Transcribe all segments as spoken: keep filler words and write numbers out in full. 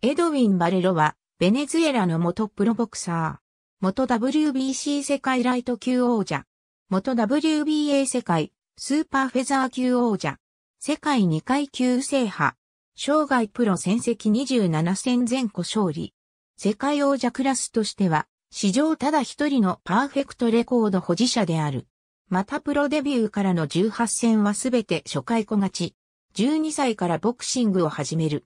エドウィン・バレロは、ベネズエラの元プロボクサー。元 ダブリュービーシー 世界ライト級王者。元 ダブリュービーエー 世界スーパーフェザー級王者。世界にかい級制覇。生涯プロ戦績にじゅうなな戦全ご勝利。世界王者クラスとしては、史上ただ一人のパーフェクトレコード保持者である。またプロデビューからのじゅうはち戦はすべて初回小勝ち。じゅうにさいからボクシングを始める。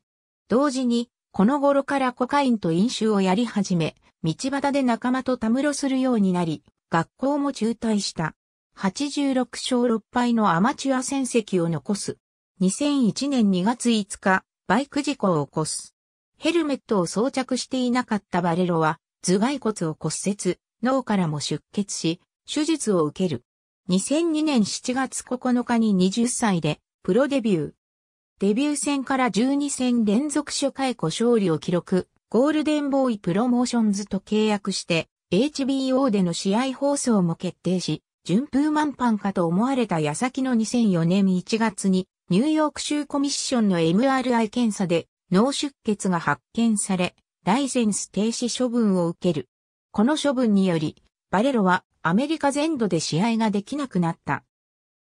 同時に、この頃からコカインと飲酒をやり始め、道端で仲間とたむろするようになり、学校も中退した。はちじゅうろく勝ろく敗のアマチュア戦績を残す。にせんいちねんにがついつか、バイク事故を起こす。ヘルメットを装着していなかったバレロは、頭蓋骨を骨折、脳からも出血し、手術を受ける。にせんにねんしちがつここのかにはたちで、プロデビュー。デビュー戦からじゅうに戦連続初回ご勝利を記録、ゴールデンボーイプロモーションズと契約して、エイチビーオー での試合放送も決定し、順風満帆かと思われた矢先のにせんよねんいちがつに、ニューヨーク州コミッションの エムアールアイ 検査で脳出血が発見され、ライセンス停止処分を受ける。この処分により、バレロはアメリカ全土で試合ができなくなった。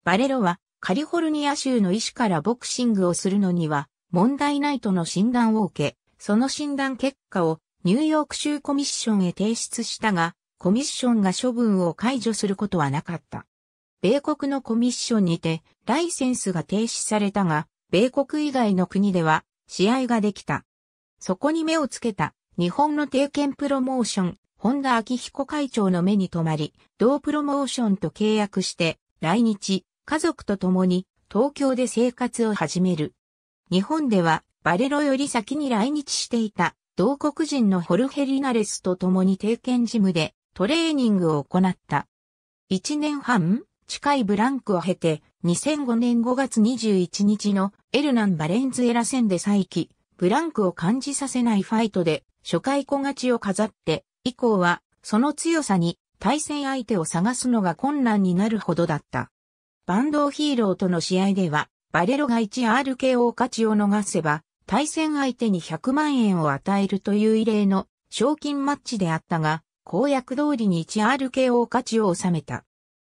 バレロは、カリフォルニア州の医師からボクシングをするのには問題ないとの診断を受け、その診断結果をニューヨーク州コミッションへ提出したが、コミッションが処分を解除することはなかった。米国のコミッションにてライセンスが停止されたが、米国以外の国では試合ができた。そこに目をつけた日本の帝拳プロモーション、本田昭彦会長の目に留まり、同プロモーションと契約して来日。家族と共に東京で生活を始める。日本ではバレロより先に来日していた同国人のホルヘ・リナレスと共に帝拳ジムでトレーニングを行った。いちねんはん近いブランクを経てにせんごねんごがつにじゅういちにちのエルナン・バレンズエラ戦で再起、ブランクを感じさせないファイトで初回小勝ちを飾って、以降はその強さに対戦相手を探すのが困難になるほどだった。バンドヒーローとの試合では、バレロが ワンアールケーオー 勝ちを逃せば、対戦相手にひゃくまんえんを与えるという異例の賞金マッチであったが、公約通りに ワンアールケーオー 勝ちを収めた。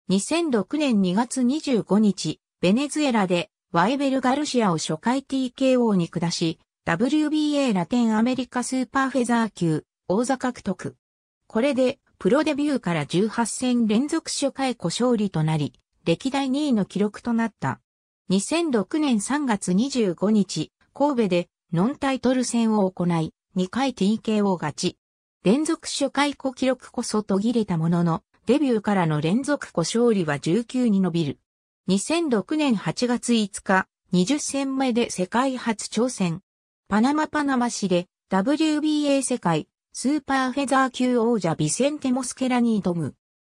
にせんろくねんにがつにじゅうごにち、ベネズエラでワイベル・ガルシアを初回 ティーケーオー に下し、ダブリュービーエー ラテンアメリカスーパーフェザー級王座獲得。これで、プロデビューからじゅうはち戦連続初回小勝利となり、歴代にいの記録となった。にせんろくねんさんがつにじゅうごにち、神戸でノンタイトル戦を行い、にかい ティーケーオー 勝ち。連続初回小記録こそ途切れたものの、デビューからの連続小勝利はじゅうきゅうに伸びる。にせんろくねんはちがついつか、にじゅう戦目で世界初挑戦。パナマパナマ市で ダブリュービーエー 世界スーパーフェザー級王者ビセンテ・モスケラに挑む。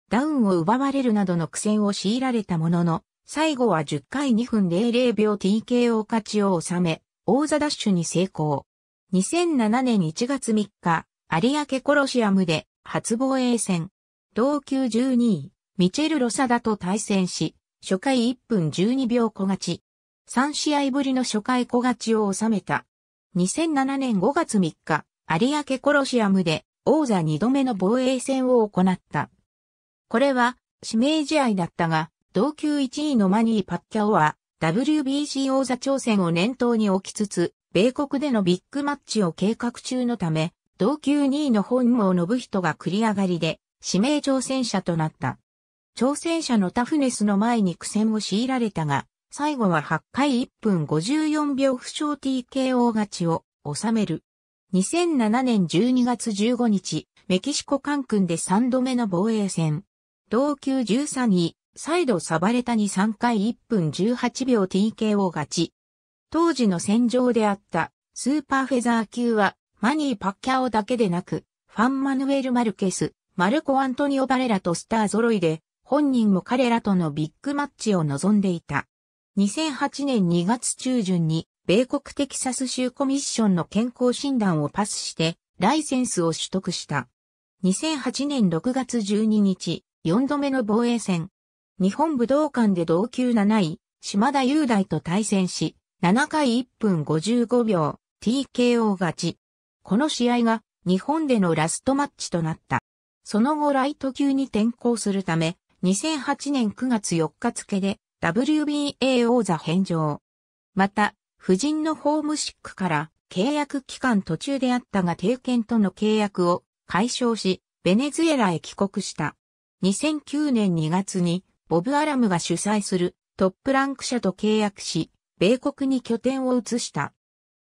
ダウンを奪われるなどの苦戦を強いられたものの、最後はじゅっかいにふんぜろぜろびょう ティーケーオー 勝ちを収め、王座奪取に成功。にせんななねんいちがつみっか、有明コロシアムで初防衛戦。同級じゅうにい、ミチェル・ロサダと対戦し、初回いっぷんじゅうにびょう小勝ち。さん試合ぶりの初回小勝ちを収めた。にせんななねんごがつみっか、有明コロシアムで王座にどめの防衛戦を行った。これは指名試合だったが、同級いちいのマニー・パッキャオは ダブリュービーシー 王座挑戦を念頭に置きつつ、米国でのビッグマッチを計画中のため、同級にいの本郷信人が繰り上がりで指名挑戦者となった。挑戦者のタフネスの前に苦戦を強いられたが、最後ははっかいいっぷんごじゅうよんびょう不傷 ティーケーオー 勝ちを収める。にせんななねんじゅうにがつじゅうごにち、メキシコカンクンでさんどめの防衛戦。同級じゅうさんい、再度サバレタにさんかいいっぷんじゅうはちびょう ティーケーオー 勝ち。当時の戦場であったスーパーフェザー級はマニー・パッキャオだけでなく、ファン・マヌエル・マルケス、マルコ・アントニオ・バレラとスター揃いで、本人も彼らとのビッグマッチを望んでいた。にせんはちねんにがつ中旬に、米国テキサス州コミッションの健康診断をパスして、ライセンスを取得した。にせんはちねんろくがつじゅうににち、よんどめの防衛戦。日本武道館で同級なない、島田雄大と対戦し、ななかいいっぷんごじゅうごびょう、ティーケーオー 勝ち。この試合が日本でのラストマッチとなった。その後ライト級に転向するため、にせんはちねんくがつよっか付で ダブリュービーエー 王座返上。また、夫人のホームシックから契約期間途中であったが帝拳との契約を解消し、ベネズエラへ帰国した。にせんきゅうねんにがつにボブ・アラムが主催するトップランク社と契約し、米国に拠点を移した。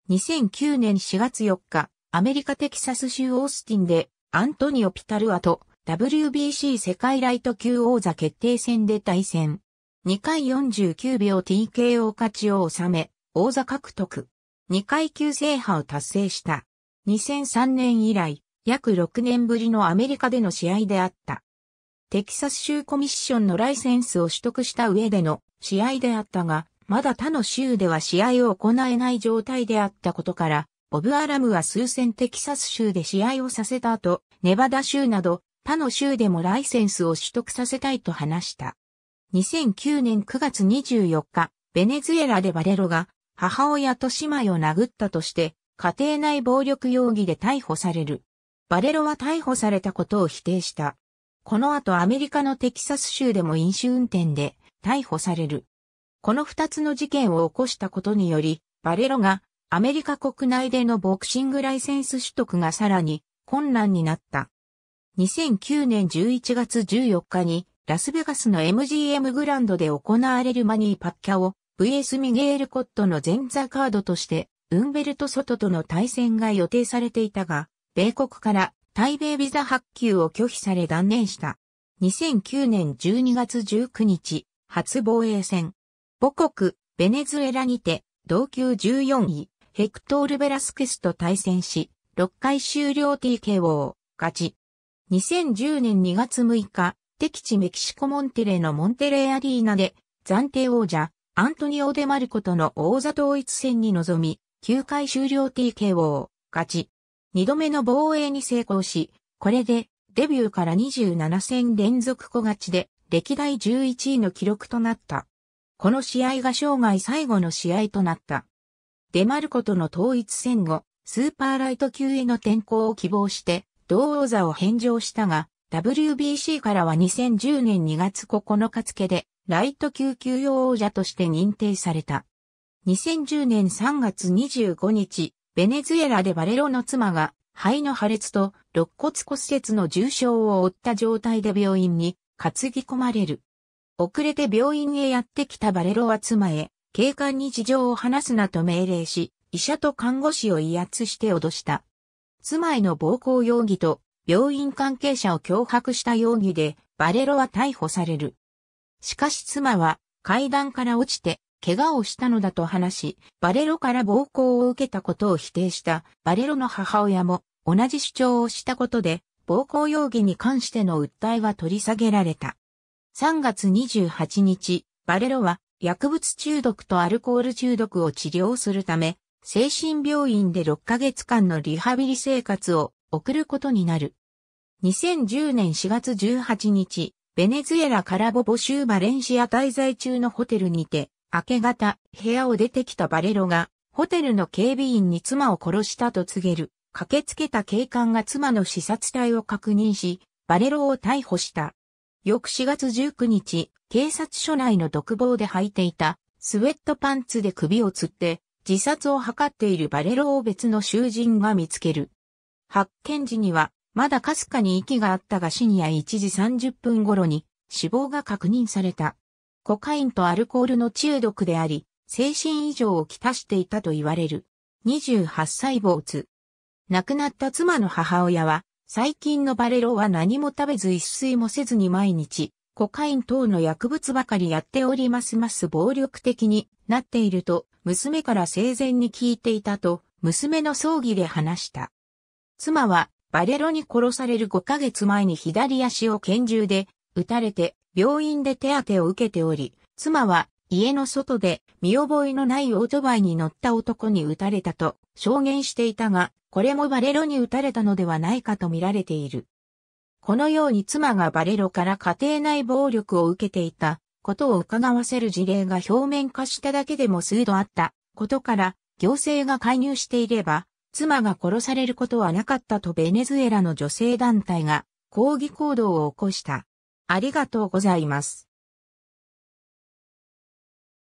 にせんきゅうねんしがつよっか、アメリカテキサス州オースティンでアントニオ・ピタルアと ダブリュービーシー 世界ライト級王座決定戦で対戦。にかいよんじゅうきゅうびょう ティーケーオー 勝ちを収め、王座獲得。にかいきゅう制覇を達成した。にせんさんねん以来、約ろくねんぶりのアメリカでの試合であった。テキサス州コミッションのライセンスを取得した上での試合であったが、まだ他の州では試合を行えない状態であったことから、ボブ・アラムは数戦テキサス州で試合をさせた後、ネバダ州など他の州でもライセンスを取得させたいと話した。にせんきゅうねんくがつにじゅうよっか、ベネズエラでバレロが母親と姉妹を殴ったとして、家庭内暴力容疑で逮捕される。バレロは逮捕されたことを否定した。この後アメリカのテキサス州でも飲酒運転で逮捕される。この二つの事件を起こしたことにより、バレロがアメリカ国内でのボクシングライセンス取得がさらに困難になった。にせんきゅうねんじゅういちがつじゅうよっかにラスベガスの エムジーエム グランドで行われるマニー・パッキャオ ブイエス ミゲール・コットの前座カードとして、ウンベルト・ソトとの対戦が予定されていたが、米国から対米ビザ発給を拒否され断念した。にせんきゅうねんじゅうにがつじゅうくにち、初防衛戦。母国、ベネズエラにて、同級じゅうよんい、ヘクトール・ベラスケスと対戦し、ろっかい終了 ティーケーオー を勝ち。にせんじゅうねんにがつむいか、敵地メキシコモンテレのモンテレーアリーナで、暫定王者、アントニオ・デマルコとの王座統一戦に臨み、きゅうかい終了 ティーケーオー を勝ち。にどめの防衛に成功し、これで、デビューからにじゅうななせん連続小勝ちで、歴代じゅういちいの記録となった。この試合が生涯最後の試合となった。デマルコとの統一戦後、スーパーライト級への転向を希望して、同王座を返上したが、ダブリュービーシー からはにせんじゅうねんにがつここのか付で、ライト級級用王者として認定された。にせんじゅうねんさんがつにじゅうごにち、ベネズエラでバレロの妻が、肺の破裂と肋骨骨折の重傷を負った状態で病院に担ぎ込まれる。遅れて病院へやってきたバレロは妻へ、警官に事情を話すなと命令し、医者と看護師を威圧して脅した。妻への暴行容疑と、病院関係者を脅迫した容疑で、バレロは逮捕される。しかし妻は、階段から落ちて、怪我をしたのだと話し、バレロから暴行を受けたことを否定した、バレロの母親も、同じ主張をしたことで、暴行容疑に関しての訴えは取り下げられた。さんがつにじゅうはちにち、バレロは薬物中毒とアルコール中毒を治療するため、精神病院でろっかげつかんのリハビリ生活を送ることになる。にせんじゅうねんしがつじゅうはちにち、ベネズエラからボボ州バレンシア滞在中のホテルにて、明け方、部屋を出てきたバレロが、ホテルの警備員に妻を殺したと告げる。駆けつけた警官が妻の刺殺体を確認し、バレロを逮捕した。翌しがつじゅうくにち、警察署内の独房で履いていたスウェットパンツで首を吊って自殺を図っているバレロを別の囚人が見つける。発見時にはまだかすかに息があったが深夜いちじさんじゅっぷん頃に死亡が確認された。コカインとアルコールの中毒であり、精神異常をきたしていたと言われる。にじゅうはっさい没。亡くなった妻の母親は、最近のバレロは何も食べず一睡もせずに毎日、コカイン等の薬物ばかりやっておりますます暴力的になっていると、娘から生前に聞いていたと、娘の葬儀で話した。妻は、バレロに殺されるごかげつまえに左足を拳銃で撃たれて、病院で手当てを受けており、妻は、家の外で見覚えのないオートバイに乗った男に撃たれたと証言していたが、これもバレロに撃たれたのではないかと見られている。このように妻がバレロから家庭内暴力を受けていたことを伺わせる事例が表面化しただけでも数度あったことから、行政が介入していれば、妻が殺されることはなかったとベネズエラの女性団体が抗議行動を起こした。ありがとうございます。